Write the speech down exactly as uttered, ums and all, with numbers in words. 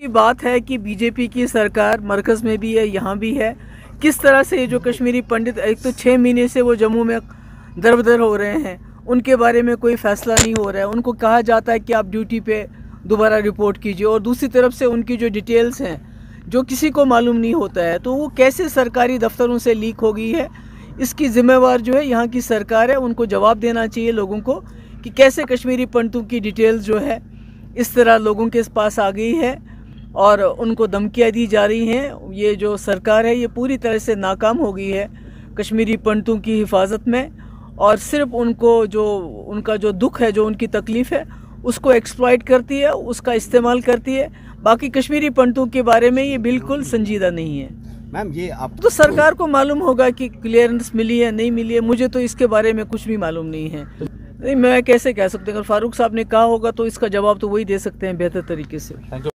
की बात है कि बीजेपी की सरकार मरकज़ में भी है, यहाँ भी है। किस तरह से जो कश्मीरी पंडित एक तो छः महीने से वो जम्मू में दरबदर हो रहे हैं, उनके बारे में कोई फ़ैसला नहीं हो रहा है। उनको कहा जाता है कि आप ड्यूटी पे दोबारा रिपोर्ट कीजिए, और दूसरी तरफ से उनकी जो डिटेल्स हैं जो किसी को मालूम नहीं होता है, तो वो कैसे सरकारी दफ्तरों से लीक हो गई है। इसकी ज़िम्मेवार जो है यहाँ की सरकार है, उनको जवाब देना चाहिए लोगों को कि कैसे कश्मीरी पंडितों की डिटेल्स जो है इस तरह लोगों के पास आ गई है और उनको धमकियाँ दी जा रही हैं। ये जो सरकार है ये पूरी तरह से नाकाम हो गई है कश्मीरी पंडितों की हिफाजत में, और सिर्फ उनको जो उनका जो दुख है, जो उनकी तकलीफ़ है, उसको एक्सप्लॉइट करती है, उसका इस्तेमाल करती है। बाकी कश्मीरी पंडितों के बारे में ये बिल्कुल संजीदा नहीं है। मैम ये आप तो सरकार को मालूम होगा कि क्लियरेंस मिली है नहीं मिली है, मुझे तो इसके बारे में कुछ भी मालूम नहीं है। नहीं, मैं कैसे कह सकते, अगर फ़ारूक साहब ने कहा होगा तो इसका जवाब तो वही दे सकते हैं बेहतर तरीके से।